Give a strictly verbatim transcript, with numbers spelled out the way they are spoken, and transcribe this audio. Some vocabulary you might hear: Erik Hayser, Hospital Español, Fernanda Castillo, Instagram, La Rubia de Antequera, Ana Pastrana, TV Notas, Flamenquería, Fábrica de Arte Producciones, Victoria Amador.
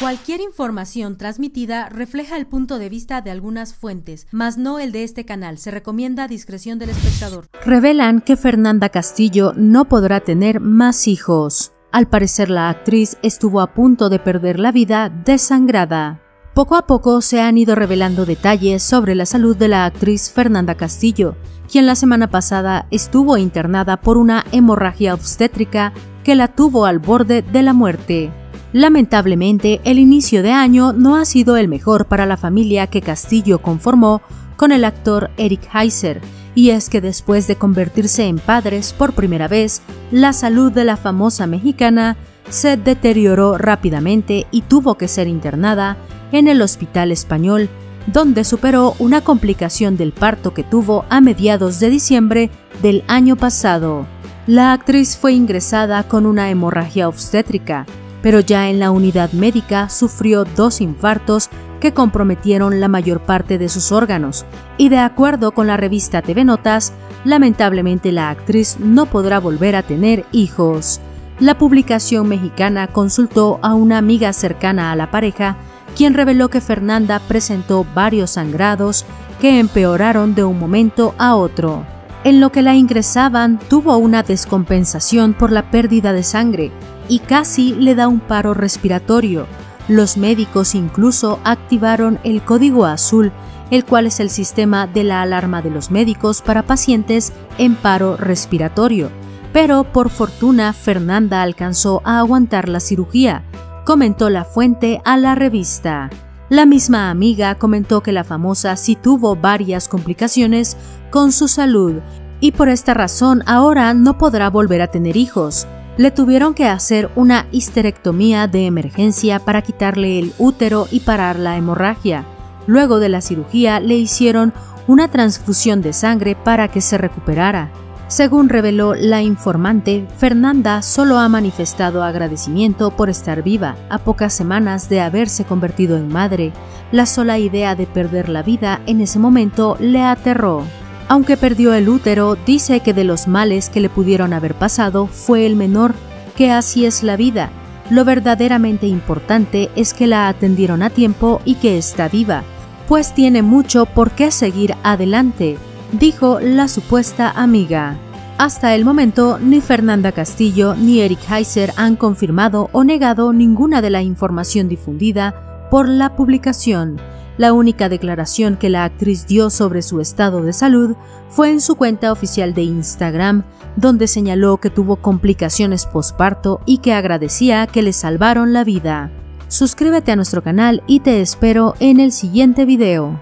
Cualquier información transmitida refleja el punto de vista de algunas fuentes, mas no el de este canal. Se recomienda discreción del espectador. Revelan que Fernanda Castillo no podrá tener más hijos. Al parecer, la actriz estuvo a punto de perder la vida desangrada. Poco a poco se han ido revelando detalles sobre la salud de la actriz Fernanda Castillo, quien la semana pasada estuvo internada por una hemorragia obstétrica que la tuvo al borde de la muerte. Lamentablemente, el inicio de año no ha sido el mejor para la familia que Castillo conformó con el actor Erik Hayser, y es que después de convertirse en padres por primera vez, la salud de la famosa mexicana se deterioró rápidamente y tuvo que ser internada en el Hospital Español, donde superó una complicación del parto que tuvo a mediados de diciembre del año pasado. La actriz fue ingresada con una hemorragia obstétrica, pero ya en la unidad médica sufrió dos infartos que comprometieron la mayor parte de sus órganos, y de acuerdo con la revista T V Notas, lamentablemente la actriz no podrá volver a tener hijos. La publicación mexicana consultó a una amiga cercana a la pareja, quien reveló que Fernanda presentó varios sangrados que empeoraron de un momento a otro. En lo que la ingresaban, tuvo una descompensación por la pérdida de sangre, y casi le da un paro respiratorio. Los médicos incluso activaron el código azul, el cual es el sistema de la alarma de los médicos para pacientes en paro respiratorio. Pero por fortuna, Fernanda alcanzó a aguantar la cirugía, comentó la fuente a la revista. La misma amiga comentó que la famosa sí tuvo varias complicaciones con su salud y por esta razón ahora no podrá volver a tener hijos. Le tuvieron que hacer una histerectomía de emergencia para quitarle el útero y parar la hemorragia. Luego de la cirugía le hicieron una transfusión de sangre para que se recuperara. Según reveló la informante, Fernanda solo ha manifestado agradecimiento por estar viva. A pocas semanas de haberse convertido en madre, la sola idea de perder la vida en ese momento le aterró. Aunque perdió el útero, dice que de los males que le pudieron haber pasado fue el menor, que así es la vida. Lo verdaderamente importante es que la atendieron a tiempo y que está viva, pues tiene mucho por qué seguir adelante, dijo la supuesta amiga. Hasta el momento, ni Fernanda Castillo ni Erik Hayser han confirmado o negado ninguna de la información difundida por la publicación. La única declaración que la actriz dio sobre su estado de salud fue en su cuenta oficial de Instagram, donde señaló que tuvo complicaciones posparto y que agradecía que le salvaron la vida. Suscríbete a nuestro canal y te espero en el siguiente video.